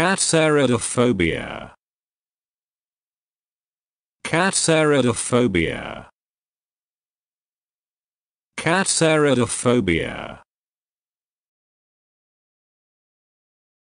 Katsaridaphobia. Katsaridaphobia. Katsaridaphobia.